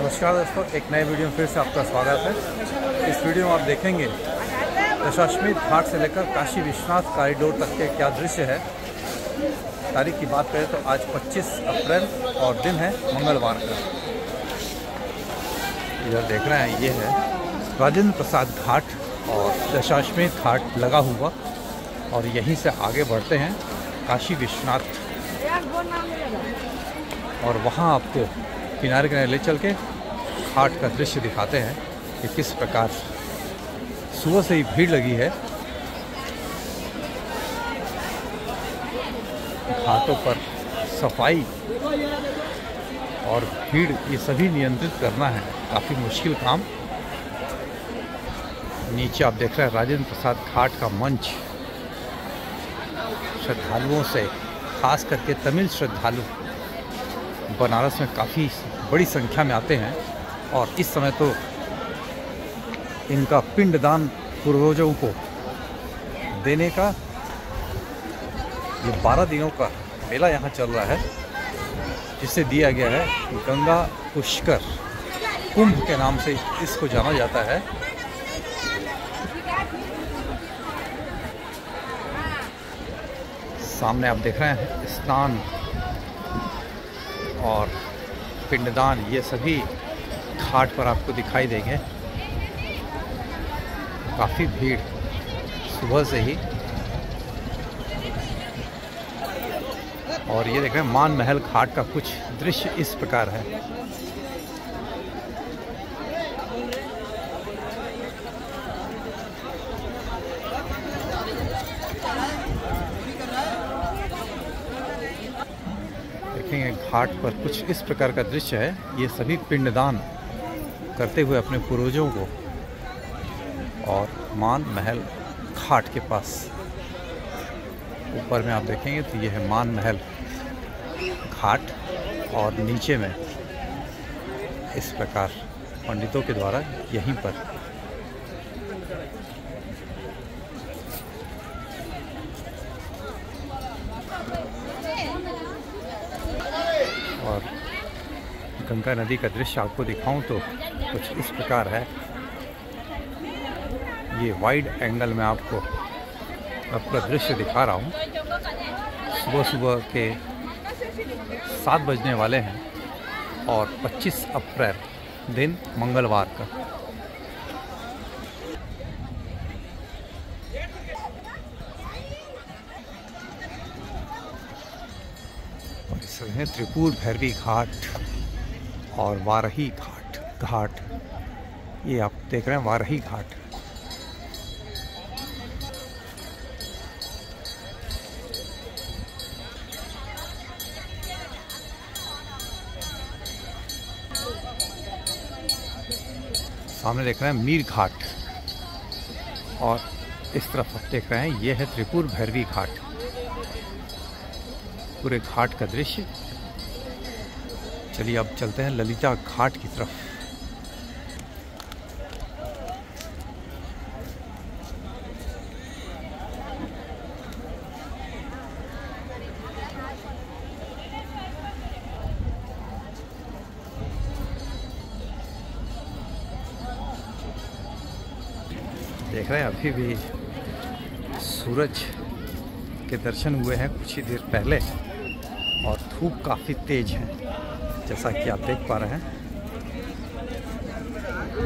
नमस्कार दोस्तों, एक नए वीडियो में फिर से आपका स्वागत है। इस वीडियो में आप देखेंगे दशाश्वमेध घाट से लेकर काशी विश्वनाथ कॉरिडोर तक के क्या दृश्य है। तारीख की बात करें तो आज 25 अप्रैल और दिन है मंगलवार का। इधर देख रहे हैं, ये है राजेंद्र प्रसाद घाट और दशाश्वमेध घाट लगा हुआ, और यहीं से आगे बढ़ते हैं काशी विश्वनाथ, और वहाँ आपको किनारे किनारे ले चल के घाट का दृश्य दिखाते हैं कि किस प्रकार सुबह से ही भीड़ लगी है। घाटों पर सफाई और भीड़, ये सभी नियंत्रित करना है काफ़ी मुश्किल काम। नीचे आप देख रहे हैं राजेंद्र प्रसाद घाट का मंच, श्रद्धालुओं से खास करके तमिल श्रद्धालु बनारस में काफ़ी बड़ी संख्या में आते हैं, और इस समय तो इनका पिंडदान पूर्वजों को देने का ये 12 दिनों का मेला यहाँ चल रहा है, जिसे दिया गया है गंगा पुष्कर कुंभ के नाम से इसको जाना जाता है। सामने आप देख रहे हैं स्नान और पिंडदान, ये सभी घाट पर आपको दिखाई देंगे। काफ़ी भीड़ सुबह से ही। और ये देख रहे हैं मान महल घाट का कुछ दृश्य इस प्रकार है। घाट पर कुछ इस प्रकार का दृश्य है। ये सभी पिंडदान करते हुए अपने पूर्वजों को, और मान महल घाट के पास ऊपर में आप देखेंगे तो ये है मान महल घाट, और नीचे में इस प्रकार पंडितों के द्वारा यहीं पर गंगा नदी का दृश्य आपको दिखाऊं तो कुछ इस प्रकार है। ये वाइड एंगल में आपको अपना दृश्य दिखा रहा हूं। सुबह सुबह के 7 बजने वाले हैं और 25 अप्रैल दिन मंगलवार का। इसमें त्रिपुर भैरवी घाट और वारही घाट, ये आप देख रहे हैं वारही घाट। सामने देख रहे हैं मीर घाट, और इस तरफ आप देख रहे हैं ये है त्रिपुर भैरवी घाट। पूरे घाट का दृश्य। चलिए अब चलते हैं ललिता घाट की तरफ। देख रहे हैं अभी भी सूरज के दर्शन हुए हैं कुछ ही देर पहले, और धूप काफ़ी तेज है जैसा कि आप देख पा रहे हैं।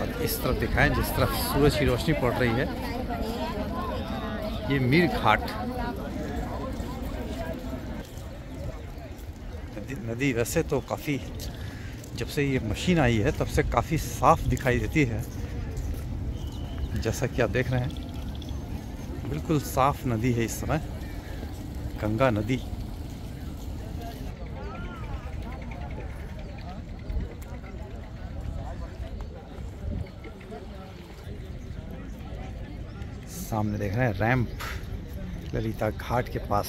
और इस तरफ दिखाएं जिस तरफ सूरज की रोशनी पड़ रही है, ये मीर घाट। नदी वैसे तो काफ़ी, जब से ये मशीन आई है तब से काफ़ी साफ दिखाई देती है, जैसा कि आप देख रहे हैं बिल्कुल साफ नदी है इस समय, गंगा नदी। सामने देख रहे हैं रैंप ललिता घाट के पास,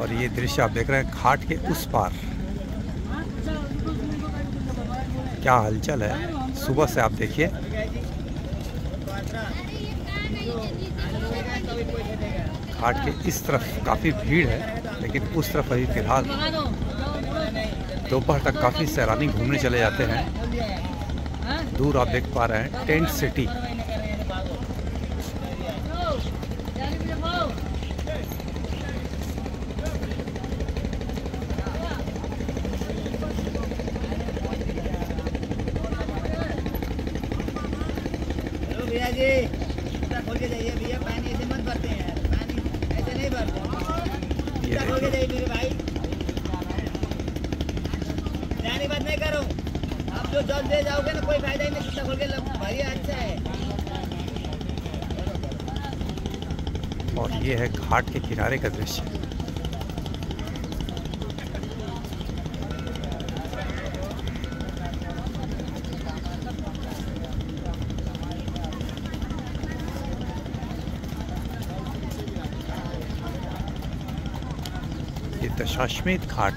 और ये दृश्य आप देख रहे हैं घाट के उस पार। क्या हलचल है सुबह से, आप देखिए। घाट के इस तरफ काफ़ी भीड़ है, लेकिन उस तरफ अभी फिलहाल दोपहर तक काफ़ी सैलानी घूमने चले जाते हैं। दूर आप देख पा रहे हैं टेंट सिटी। और ये है घाट के किनारे का दृश्य। ये दशाश्वमेध घाट।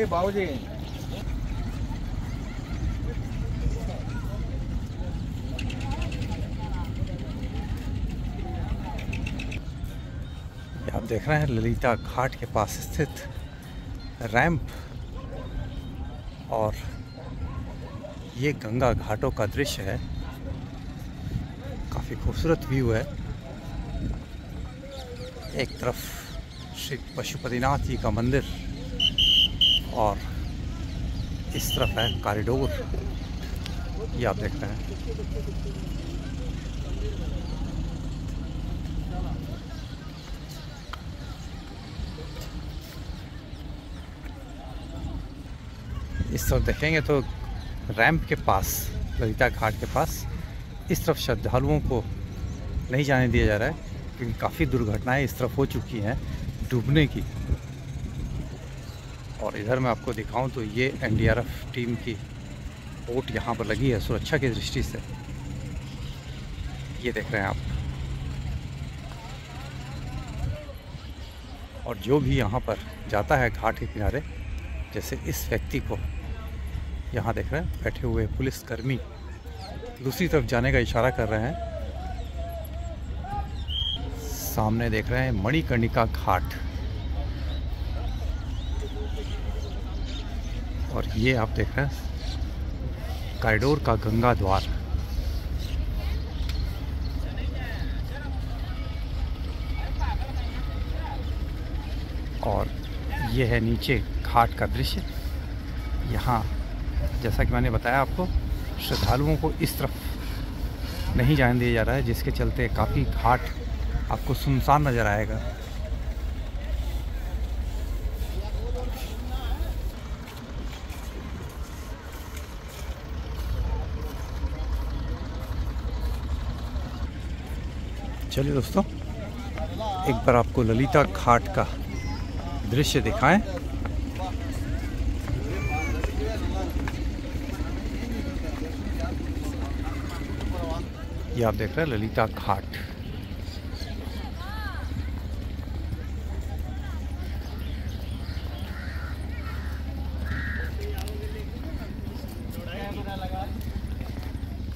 ये बाबूजी आप देख रहे हैं ललिता घाट के पास स्थित रैंप, और ये गंगा घाटों का दृश्य है। काफ़ी खूबसूरत व्यू है। एक तरफ श्री पशुपतिनाथ जी का मंदिर और इस तरफ है कॉरिडोर। ये आप देख रहे हैं। इस तरफ देखेंगे तो रैंप के पास, ललिता घाट के पास, इस तरफ श्रद्धालुओं को नहीं जाने दिया जा रहा है क्योंकि काफ़ी दुर्घटनाएं इस तरफ हो चुकी हैं डूबने की। और इधर मैं आपको दिखाऊं तो ये NDRF टीम की बोट यहाँ पर लगी है सुरक्षा की दृष्टि से। ये देख रहे हैं आप। और जो भी यहाँ पर जाता है घाट के किनारे, जैसे इस व्यक्ति को यहाँ देख रहे हैं बैठे हुए पुलिसकर्मी दूसरी तरफ जाने का इशारा कर रहे हैं। सामने देख रहे हैं मणिकर्णिका घाट। और ये आप देख रहे हैं कॉरिडोर का गंगा द्वार। और ये है नीचे घाट का दृश्य। यहाँ जैसा कि मैंने बताया आपको, श्रद्धालुओं को इस तरफ नहीं जाने दिया जा रहा है, जिसके चलते काफ़ी घाट आपको सुनसान नज़र आएगा। चलिए दोस्तों, एक बार आपको ललिता घाट का दृश्य दिखाएं। ये आप देख रहे हैं ललिता घाट।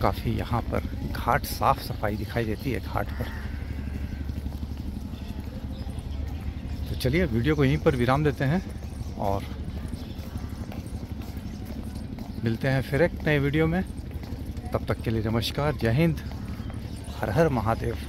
काफी यहाँ पर घाट साफ सफाई दिखाई देती है घाट पर। तो चलिए वीडियो को यहीं पर विराम देते हैं और मिलते हैं फिर एक नए वीडियो में। तब तक के लिए नमस्कार, जय हिंद, हर हर महादेव।